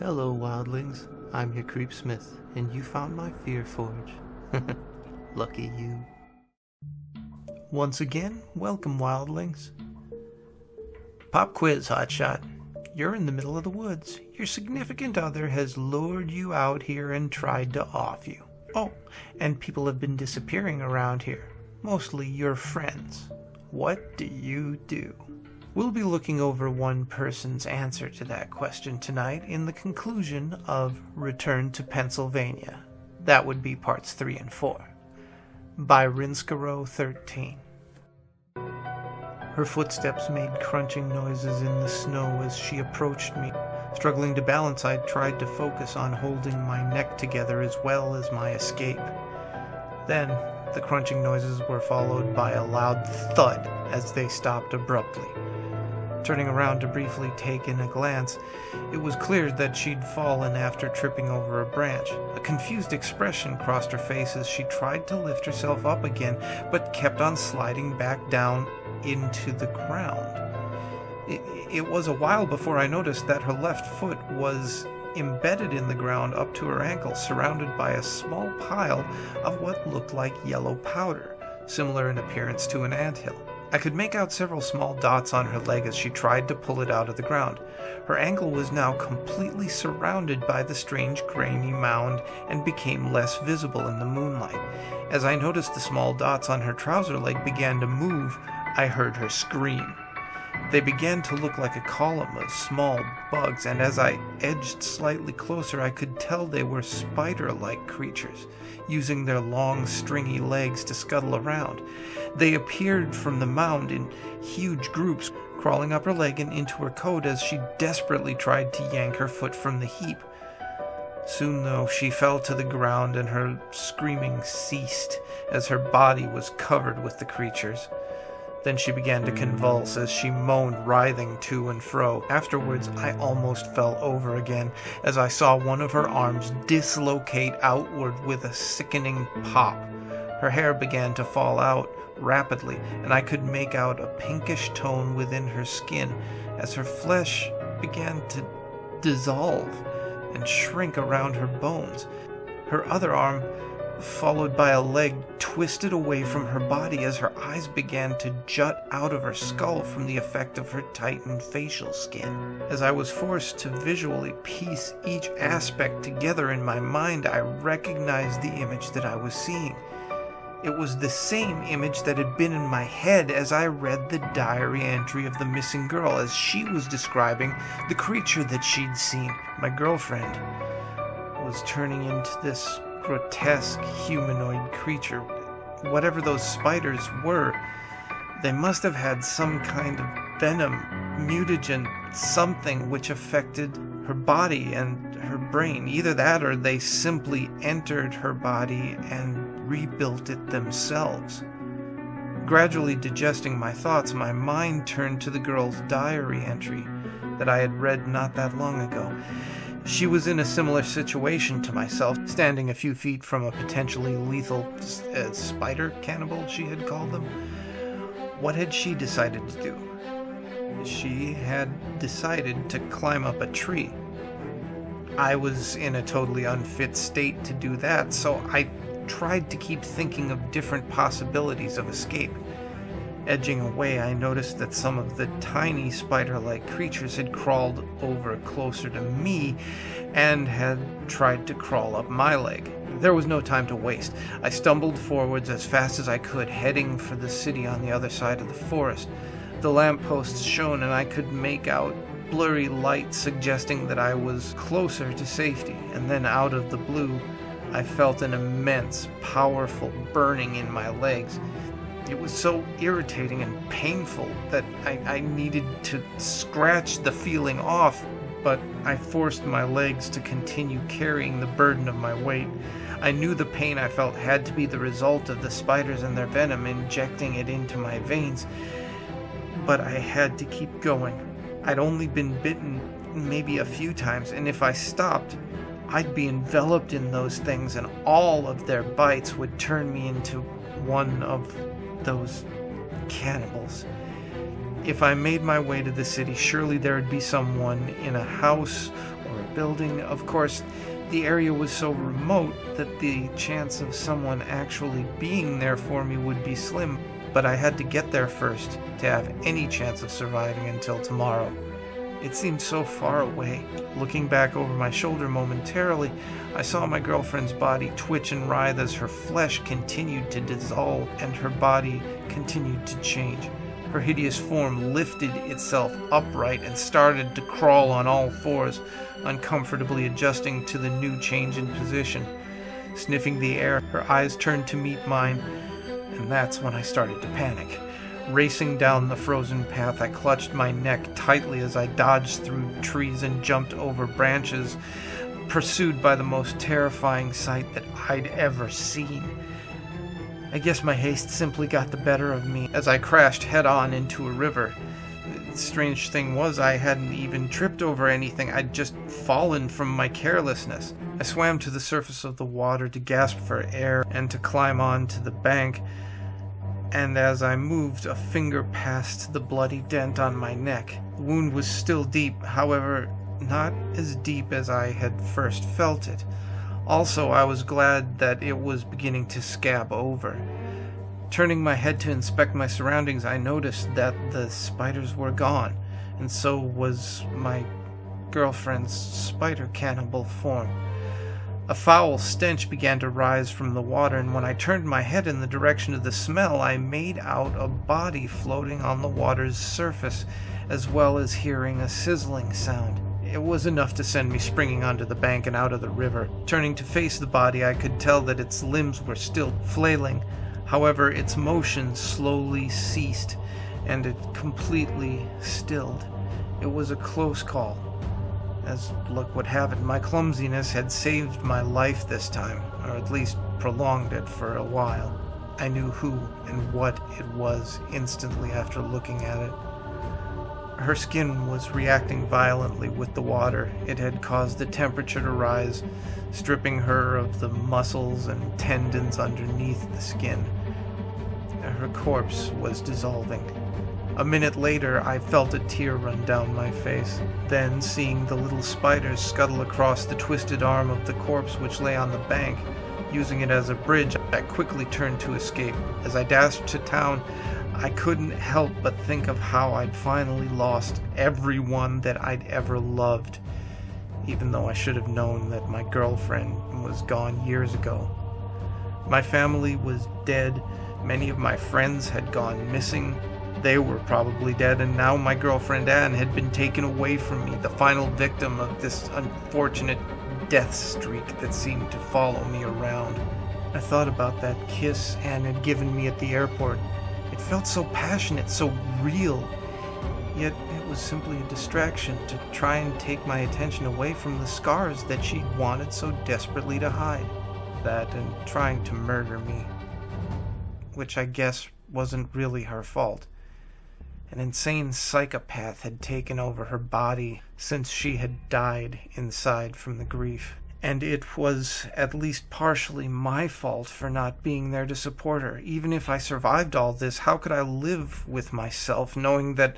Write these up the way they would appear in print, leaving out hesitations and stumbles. Hello, Wildlings. I'm your Creepsmith, and you found my Fear Forge. Lucky you. Once again, welcome, Wildlings. Pop quiz, Hotshot. You're in the middle of the woods. Your significant other has lured you out here and tried to off you. Oh, and people have been disappearing around here, mostly your friends. What do you do? We'll be looking over one person's answer to that question tonight in the conclusion of Return to Pennsylvania. That would be parts 3 and 4. By Rinskuro 13. Her footsteps made crunching noises in the snow as she approached me. Struggling to balance, I tried to focus on holding my neck together as well as my escape. Then, the crunching noises were followed by a loud thud as they stopped abruptly. Turning around to briefly take in a glance, it was clear that she'd fallen after tripping over a branch. A confused expression crossed her face as she tried to lift herself up again, but kept on sliding back down into the ground. It was a while before I noticed that her left foot was embedded in the ground up to her ankle, surrounded by a small pile of what looked like yellow powder, similar in appearance to an anthill. I could make out several small dots on her leg as she tried to pull it out of the ground. Her ankle was now completely surrounded by the strange grainy mound and became less visible in the moonlight. As I noticed the small dots on her trouser leg began to move, I heard her scream. They began to look like a column of small bugs, and as I edged slightly closer, I could tell they were spider-like creatures, using their long, stringy legs to scuttle around. They appeared from the mound in huge groups, crawling up her leg and into her coat as she desperately tried to yank her foot from the heap. Soon, though, she fell to the ground, and her screaming ceased as her body was covered with the creatures. Then she began to convulse as she moaned, writhing to and fro. Afterwards, I almost fell over again as I saw one of her arms dislocate outward with a sickening pop. Her hair began to fall out rapidly, and I could make out a pinkish tone within her skin as her flesh began to dissolve and shrink around her bones. Her other arm, followed by a leg, twisted away from her body as her eyes began to jut out of her skull from the effect of her tightened facial skin. As I was forced to visually piece each aspect together in my mind, I recognized the image that I was seeing. It was the same image that had been in my head as I read the diary entry of the missing girl, as she was describing the creature that she'd seen. My girlfriend was turning into this grotesque humanoid creature. Whatever those spiders were, they must have had some kind of venom, mutagen, something which affected her body and her brain. Either that or they simply entered her body and rebuilt it themselves. Gradually digesting my thoughts, my mind turned to the girl's diary entry that I had read not that long ago. She was in a similar situation to myself, standing a few feet from a potentially lethal spider cannibal, she had called them. What had she decided to do? She had decided to climb up a tree. I was in a totally unfit state to do that, so I tried to keep thinking of different possibilities of escape. Edging away, I noticed that some of the tiny spider-like creatures had crawled over closer to me and had tried to crawl up my leg. There was no time to waste. I stumbled forwards as fast as I could, heading for the city on the other side of the forest. The lampposts shone, and I could make out blurry light suggesting that I was closer to safety, and then out of the blue, I felt an immense, powerful burning in my legs. It was so irritating and painful that I needed to scratch the feeling off, but I forced my legs to continue carrying the burden of my weight. I knew the pain I felt had to be the result of the spiders and their venom injecting it into my veins, but I had to keep going. I'd only been bitten maybe a few times, and if I stopped, I'd be enveloped in those things, and all of their bites would turn me into one of those cannibals. If I made my way to the city, surely there would be someone in a house or a building. Of course, the area was so remote that the chance of someone actually being there for me would be slim, but I had to get there first to have any chance of surviving until tomorrow. It seemed so far away. Looking back over my shoulder momentarily, I saw my girlfriend's body twitch and writhe as her flesh continued to dissolve and her body continued to change. Her hideous form lifted itself upright and started to crawl on all fours, uncomfortably adjusting to the new change in position. Sniffing the air, her eyes turned to meet mine, and that's when I started to panic. Racing down the frozen path, I clutched my neck tightly as I dodged through trees and jumped over branches, pursued by the most terrifying sight that I'd ever seen. I guess my haste simply got the better of me as I crashed head-on into a river. The strange thing was, I hadn't even tripped over anything. I'd just fallen from my carelessness. I swam to the surface of the water to gasp for air and to climb onto the bank, and as I moved, a finger passed the bloody dent on my neck. The wound was still deep, however, not as deep as I had first felt it. Also, I was glad that it was beginning to scab over. Turning my head to inspect my surroundings, I noticed that the spiders were gone, and so was my girlfriend's spider cannibal form. A foul stench began to rise from the water, and when I turned my head in the direction of the smell, I made out a body floating on the water's surface, as well as hearing a sizzling sound. It was enough to send me springing onto the bank and out of the river. Turning to face the body, I could tell that its limbs were still flailing. However, its motion slowly ceased, and it completely stilled. It was a close call. As luck would have it, my clumsiness had saved my life this time, or at least prolonged it for a while. I knew who and what it was instantly after looking at it. Her skin was reacting violently with the water. It had caused the temperature to rise, stripping her of the muscles and tendons underneath the skin. Her corpse was dissolving. A minute later, I felt a tear run down my face. Then, seeing the little spiders scuttle across the twisted arm of the corpse which lay on the bank, using it as a bridge, I quickly turned to escape. As I dashed to town, I couldn't help but think of how I'd finally lost everyone that I'd ever loved, even though I should have known that my girlfriend was gone years ago. My family was dead. Many of my friends had gone missing. They were probably dead, and now my girlfriend Anne had been taken away from me, the final victim of this unfortunate death streak that seemed to follow me around. I thought about that kiss Anne had given me at the airport. It felt so passionate, so real, yet it was simply a distraction to try and take my attention away from the scars that she wanted so desperately to hide. That and trying to murder me, which I guess wasn't really her fault. An insane psychopath had taken over her body since she had died inside from the grief. And it was at least partially my fault for not being there to support her. Even if I survived all this, how could I live with myself knowing that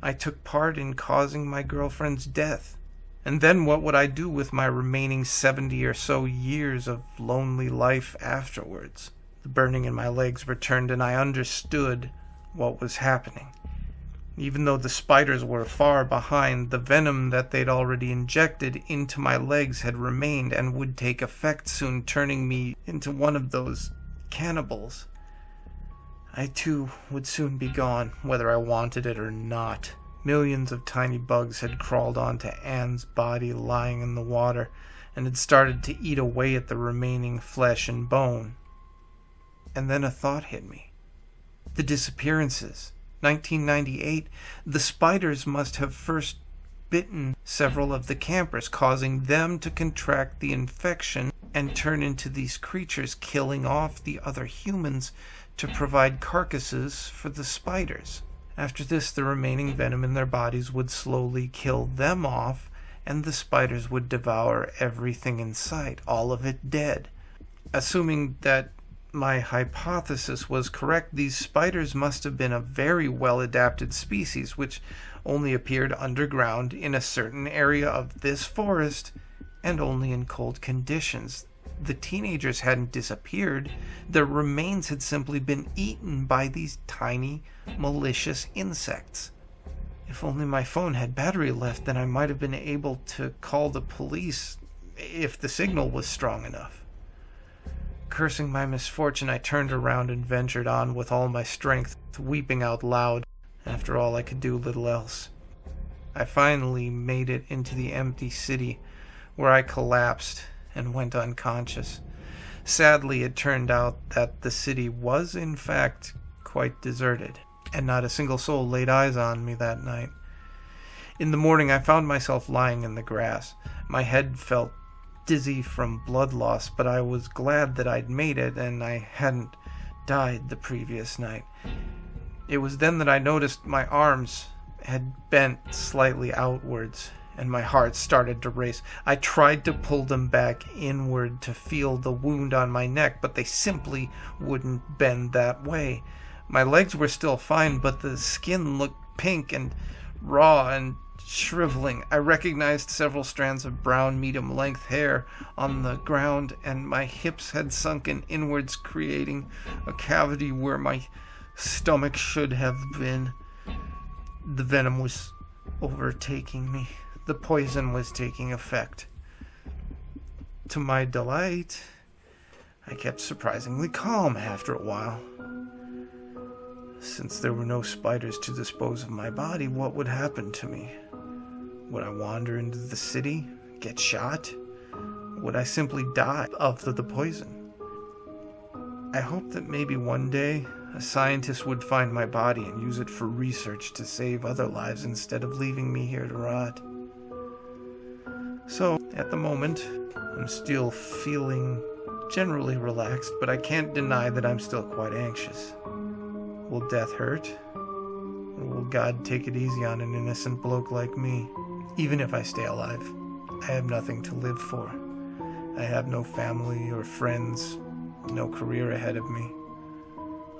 I took part in causing my girlfriend's death? And then what would I do with my remaining 70 or so years of lonely life afterwards? The burning in my legs returned, and I understood what was happening. Even though the spiders were far behind, the venom that they'd already injected into my legs had remained and would take effect soon, turning me into one of those cannibals. I too would soon be gone, whether I wanted it or not. Millions of tiny bugs had crawled onto Anne's body lying in the water and had started to eat away at the remaining flesh and bone. And then a thought hit me. The disappearances. 1998, the spiders must have first bitten several of the campers, causing them to contract the infection and turn into these creatures, killing off the other humans to provide carcasses for the spiders. After this, the remaining venom in their bodies would slowly kill them off, and the spiders would devour everything in sight, all of it dead. Assuming that my hypothesis was correct, these spiders must have been a very well-adapted species, which only appeared underground in a certain area of this forest, and only in cold conditions. The teenagers hadn't disappeared. Their remains had simply been eaten by these tiny, malicious insects. If only my phone had battery left, then I might have been able to call the police if the signal was strong enough. Cursing my misfortune, I turned around and ventured on with all my strength, weeping out loud. After all, I could do little else. I finally made it into the empty city, where I collapsed and went unconscious. Sadly, it turned out that the city was, in fact, quite deserted, and not a single soul laid eyes on me that night. In the morning, I found myself lying in the grass. My head felt dizzy from blood loss, but I was glad that I'd made it and I hadn't died the previous night. It was then that I noticed my arms had bent slightly outwards, and my heart started to race. I tried to pull them back inward to feel the wound on my neck, but they simply wouldn't bend that way. My legs were still fine, but the skin looked pink and raw and shriveling. I recognized several strands of brown, medium-length hair on the ground, and my hips had sunken inwards, creating a cavity where my stomach should have been. The venom was overtaking me. The poison was taking effect. To my delight, I kept surprisingly calm after a while. Since there were no spiders to dispose of my body, what would happen to me? Would I wander into the city? Get shot? Would I simply die of the poison? I hoped that maybe one day a scientist would find my body and use it for research to save other lives instead of leaving me here to rot. So, at the moment, I'm still feeling generally relaxed, but I can't deny that I'm still quite anxious. Will death hurt? Or will God take it easy on an innocent bloke like me? Even if I stay alive, I have nothing to live for. I have no family or friends, no career ahead of me.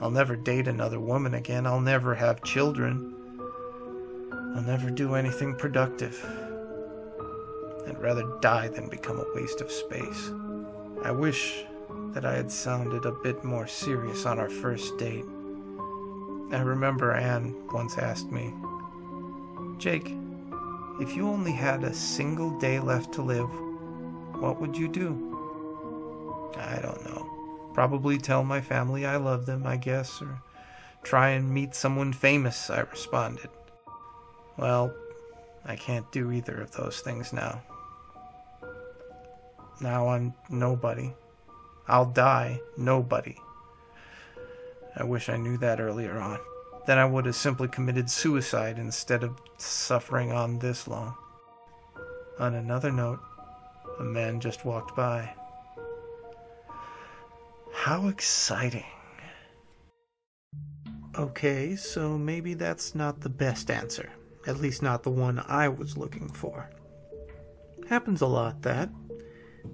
I'll never date another woman again. I'll never have children. I'll never do anything productive. I'd rather die than become a waste of space. I wish that I had sounded a bit more serious on our first date. I remember Anne once asked me, "Jake, if you only had a single day left to live, what would you do?" I don't know. Probably tell my family I love them, I guess, or try and meet someone famous, I responded. Well, I can't do either of those things now. Now I'm nobody. I'll die nobody. I wish I knew that earlier on. Then I would have simply committed suicide instead of suffering on this long. On another note, a man just walked by. How exciting. Okay, so maybe that's not the best answer. At least not the one I was looking for. Happens a lot, that.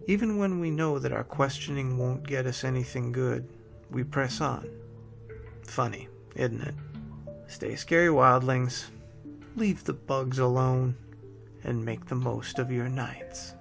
Even when we know that our questioning won't get us anything good, we press on. Funny, isn't it? Stay scary, wildlings. Leave the bugs alone, and make the most of your nights.